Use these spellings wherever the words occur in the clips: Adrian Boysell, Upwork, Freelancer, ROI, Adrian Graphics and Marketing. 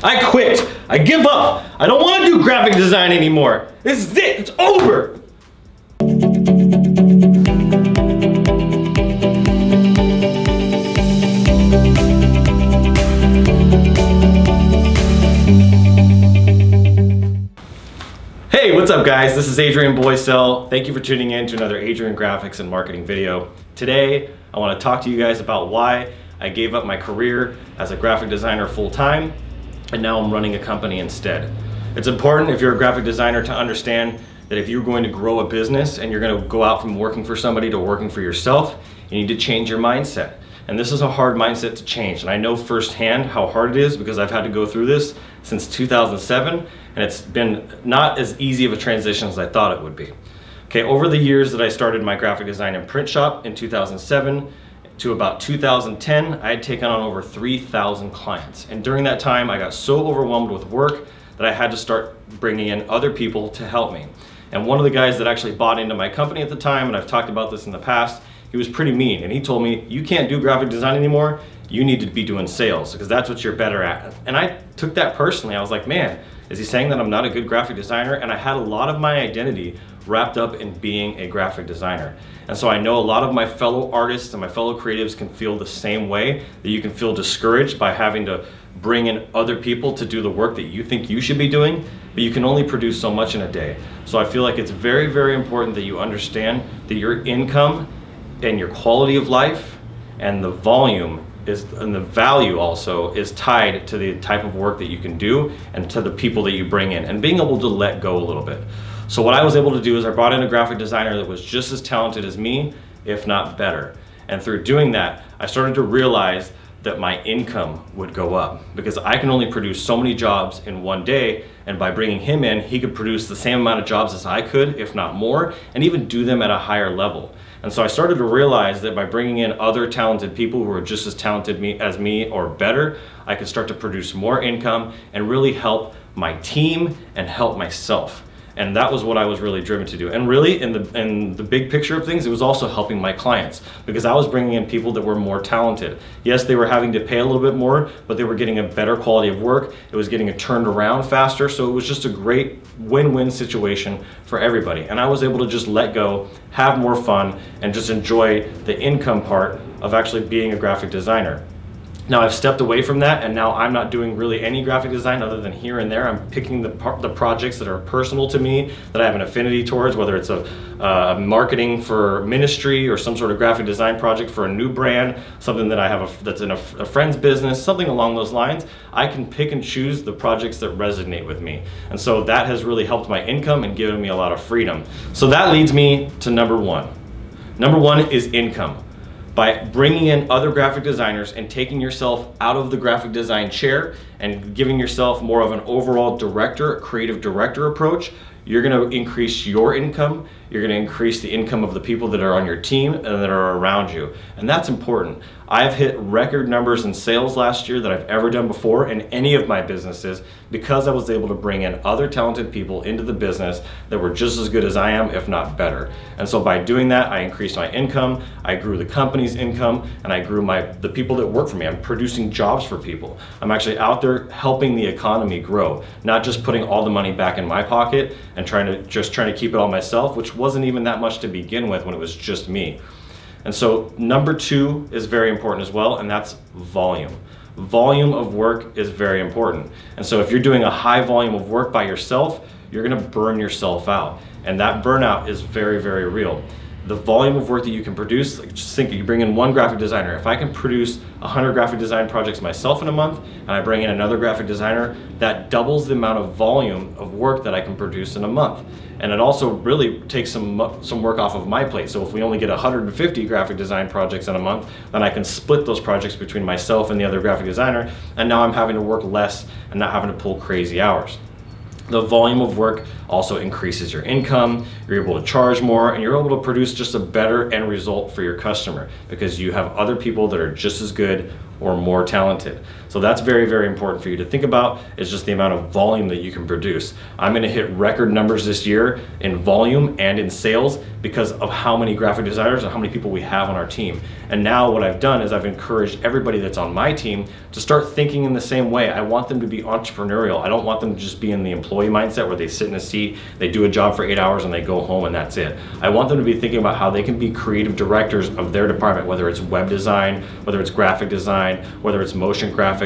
I quit. I give up. I don't want to do graphic design anymore. This is it. It's over. Hey, what's up guys? This is Adrian Boysell. Thank you for tuning in to another Adrian Graphics and Marketing video. Today, I want to talk to you guys about why I gave up my career as a graphic designer full-time, and now I'm running a company instead. It's important if you're a graphic designer to understand that if you're going to grow a business and you're going to go out from working for somebody to working for yourself, you need to change your mindset. And this is a hard mindset to change, and I know firsthand how hard it is because I've had to go through this since 2007, and it's been not as easy of a transition as I thought it would be. Okay, over the years that I started my graphic design and print shop in 2007 to about 2010, I had taken on over 3,000 clients. And during that time, I got so overwhelmed with work that I had to start bringing in other people to help me. And one of the guys that actually bought into my company at the time, and I've talked about this in the past, he was pretty mean, and he told me, you can't do graphic design anymore, you need to be doing sales, because that's what you're better at. And I took that personally. I was like, man, is he saying that I'm not a good graphic designer? And I had a lot of my identity wrapped up in being a graphic designer. And so I know a lot of my fellow artists and my fellow creatives can feel the same way, that you can feel discouraged by having to bring in other people to do the work that you think you should be doing, but you can only produce so much in a day. So I feel like it's very, very important that you understand that your income and your quality of life and the volume is, and the value also is tied to the type of work that you can do and to the people that you bring in and being able to let go a little bit. So what I was able to do is I brought in a graphic designer that was just as talented as me, if not better. And through doing that, I started to realize that my income would go up because I can only produce so many jobs in one day, and by bringing him in, he could produce the same amount of jobs as I could, if not more, and even do them at a higher level. And so I started to realize that by bringing in other talented people who are just as talented as me or better, I could start to produce more income and really help my team and help myself. And that was what I was really driven to do. And really, in the big picture of things, it was also helping my clients because I was bringing in people that were more talented. Yes, they were having to pay a little bit more, but they were getting a better quality of work. It was getting it turned around faster. So it was just a great win-win situation for everybody. And I was able to just let go, have more fun, and just enjoy the income part of actually being a graphic designer. Now I've stepped away from that, and now I'm not doing really any graphic design other than here and there. I'm picking the projects that are personal to me, that I have an affinity towards, whether it's a marketing for ministry or some sort of graphic design project for a new brand, something that I have that's in a friend's business, something along those lines. I can pick and choose the projects that resonate with me. And so that has really helped my income and given me a lot of freedom. So that leads me to number one. Number one is income. By bringing in other graphic designers and taking yourself out of the graphic design chair and giving yourself more of an overall director, creative director approach, you're gonna increase your income, you're gonna increase the income of the people that are on your team and that are around you. And that's important. I've hit record numbers in sales last year that I've ever done before in any of my businesses because I was able to bring in other talented people into the business that were just as good as I am, if not better. And so by doing that, I increased my income, I grew the company's income, and I grew the people that work for me. I'm producing jobs for people. I'm actually out there helping the economy grow, not just putting all the money back in my pocket and trying to keep it all myself, which wasn't even that much to begin with when it was just me. And so number two is very important as well, and that's volume. Volume of work is very important. And so if you're doing a high volume of work by yourself, you're gonna burn yourself out. And that burnout is very, very real. The volume of work that you can produce, like just think you bring in one graphic designer. If I can produce 100 graphic design projects myself in a month, and I bring in another graphic designer, that doubles the amount of volume of work that I can produce in a month. And it also really takes some work off of my plate. So if we only get 150 graphic design projects in a month, then I can split those projects between myself and the other graphic designer, and now I'm having to work less and not having to pull crazy hours. The volume of work also increases your income, you're able to charge more, and you're able to produce just a better end result for your customer because you have other people that are just as good or more talented. So that's very, very important for you to think about, is just the amount of volume that you can produce. I'm gonna hit record numbers this year in volume and in sales because of how many graphic designers and how many people we have on our team. And now what I've done is I've encouraged everybody that's on my team to start thinking in the same way. I want them to be entrepreneurial. I don't want them to just be in the employee mindset where they sit in a seat, they do a job for 8 hours and they go home and that's it. I want them to be thinking about how they can be creative directors of their department, whether it's web design, whether it's graphic design, whether it's motion graphics.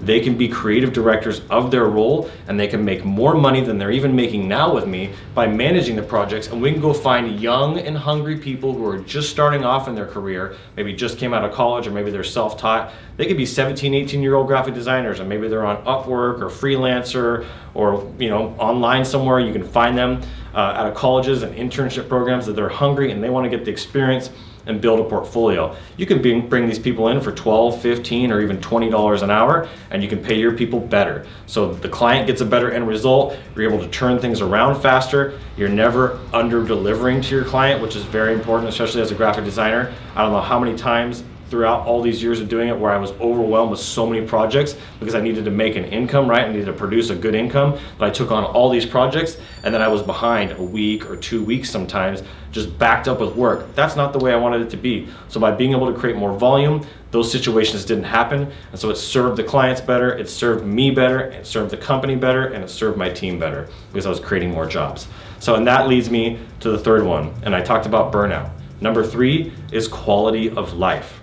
They can be creative directors of their role, and they can make more money than they're even making now with me by managing the projects. And we can go find young and hungry people who are just starting off in their career, maybe just came out of college, or maybe they're self-taught. They could be 17, 18-year-old graphic designers, and maybe they're on Upwork or Freelancer or, you know, online somewhere. You can find them out of colleges and internship programs that they're hungry and they want to get the experience and build a portfolio. You can bring these people in for $12, $15, or even $20 an hour, and you can pay your people better. So the client gets a better end result, you're able to turn things around faster, you're never under-delivering to your client, which is very important, especially as a graphic designer. I don't know how many times throughout all these years of doing it where I was overwhelmed with so many projects because I needed to make an income, right? I needed to produce a good income, but I took on all these projects and then I was behind a week or 2 weeks sometimes, just backed up with work. That's not the way I wanted it to be. So by being able to create more volume, those situations didn't happen. And so it served the clients better, it served me better, it served the company better, and it served my team better because I was creating more jobs. So, and that leads me to the third one. And I talked about burnout. Number three is quality of life.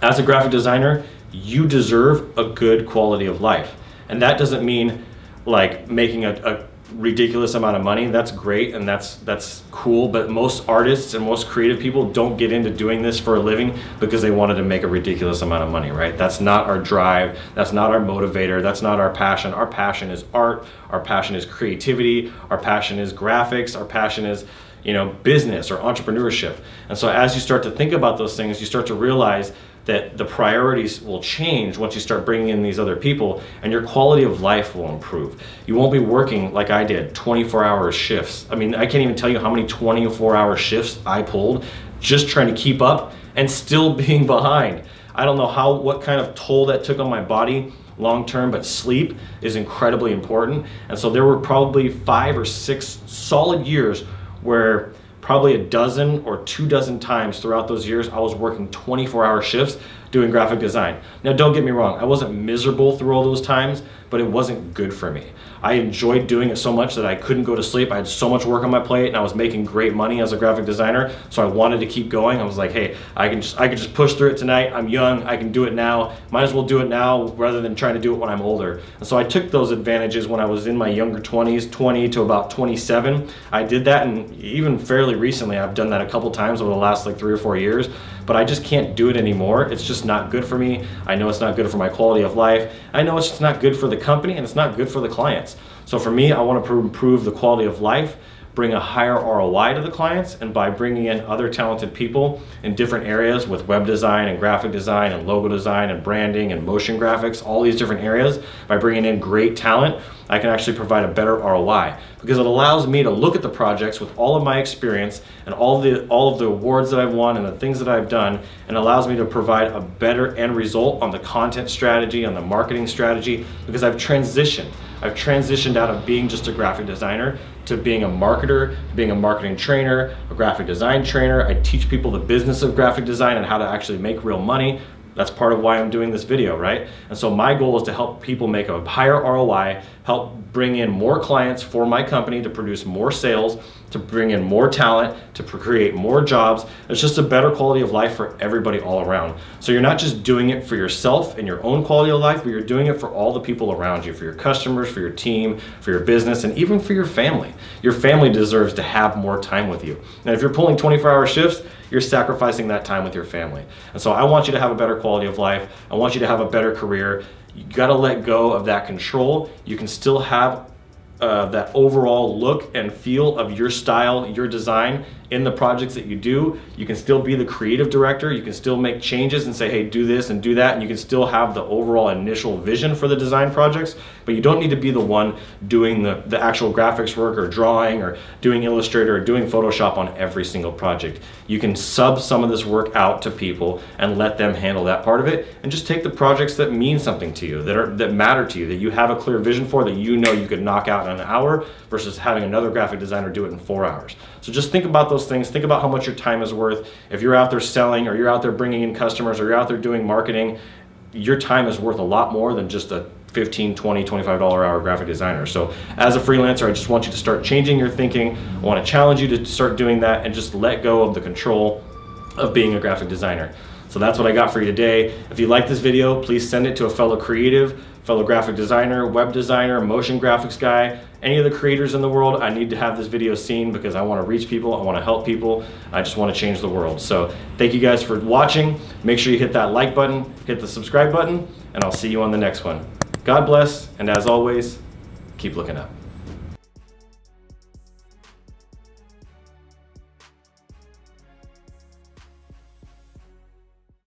As a graphic designer, you deserve a good quality of life. And that doesn't mean like making a ridiculous amount of money. That's great and that's cool, but most artists and most creative people don't get into doing this for a living because they wanted to make a ridiculous amount of money, right? That's not our drive, that's not our motivator, that's not our passion. Our passion is art, our passion is creativity, our passion is graphics, our passion is, you know, business or entrepreneurship. And so as you start to think about those things, you start to realize that the priorities will change once you start bringing in these other people, and your quality of life will improve. You won't be working like I did, 24-hour shifts. I mean, I can't even tell you how many 24-hour shifts I pulled just trying to keep up and still being behind. I don't know how, what kind of toll that took on my body long term, but sleep is incredibly important. And so there were probably 5 or 6 solid years where probably a dozen or 2 dozen times throughout those years, I was working 24-hour shifts doing graphic design. Now, don't get me wrong, I wasn't miserable through all those times, but it wasn't good for me. I enjoyed doing it so much that I couldn't go to sleep. I had so much work on my plate and I was making great money as a graphic designer, so I wanted to keep going. I was like, hey, I can just push through it tonight. I'm young, I can do it now. Might as well do it now rather than trying to do it when I'm older. And so I took those advantages when I was in my younger 20s, 20 to about 27. I did that, and even fairly recently, I've done that a couple times over the last like 3 or 4 years, but I just can't do it anymore. It's just not good for me. I know it's not good for my quality of life. I know it's just not good for the company and it's not good for the clients. So for me, I want to improve the quality of life, bring a higher ROI to the clients, and by bringing in other talented people in different areas with web design and graphic design and logo design and branding and motion graphics, all these different areas, by bringing in great talent, I can actually provide a better ROI because it allows me to look at the projects with all of my experience and all of the awards that I've won and the things that I've done, and allows me to provide a better end result on the content strategy, on the marketing strategy, because I've transitioned out of being just a graphic designer to being a marketer, to being a marketing trainer, a graphic design trainer. I teach people the business of graphic design and how to actually make real money. That's part of why I'm doing this video, right? And so my goal is to help people make a higher ROI, help bring in more clients for my company to produce more sales, to bring in more talent, to create more jobs. It's just a better quality of life for everybody all around. So you're not just doing it for yourself and your own quality of life, but you're doing it for all the people around you, for your customers, for your team, for your business, and even for your family. Your family deserves to have more time with you. Now, if you're pulling 24-hour shifts, you're sacrificing that time with your family. And so I want you to have a better quality of life. I want you to have a better career. You gotta let go of that control. You can still have that overall look and feel of your style, your design in the projects that you do. You can still be the creative director, you can still make changes and say, hey, do this and do that, and you can still have the overall initial vision for the design projects, but you don't need to be the one doing the actual graphics work or drawing or doing Illustrator or doing Photoshop on every single project. You can sub some of this work out to people and let them handle that part of it, and just take the projects that mean something to you, that matter to you, that you have a clear vision for, that you know you could knock out an hour versus having another graphic designer do it in 4 hours. So just think about those things. Think about how much your time is worth. If you're out there selling, or you're out there bringing in customers, or you're out there doing marketing, your time is worth a lot more than just a $15, $20, $25 an hour graphic designer. So as a freelancer, I just want you to start changing your thinking. I want to challenge you to start doing that and just let go of the control of being a graphic designer. So that's what I got for you today. If you like this video, please send it to a fellow creative, fellow graphic designer, web designer, motion graphics guy, any of the creators in the world. I need to have this video seen because I want to reach people, I want to help people, I just want to change the world. So thank you guys for watching. Make sure you hit that like button, hit the subscribe button, and I'll see you on the next one. God bless, and as always, keep looking up.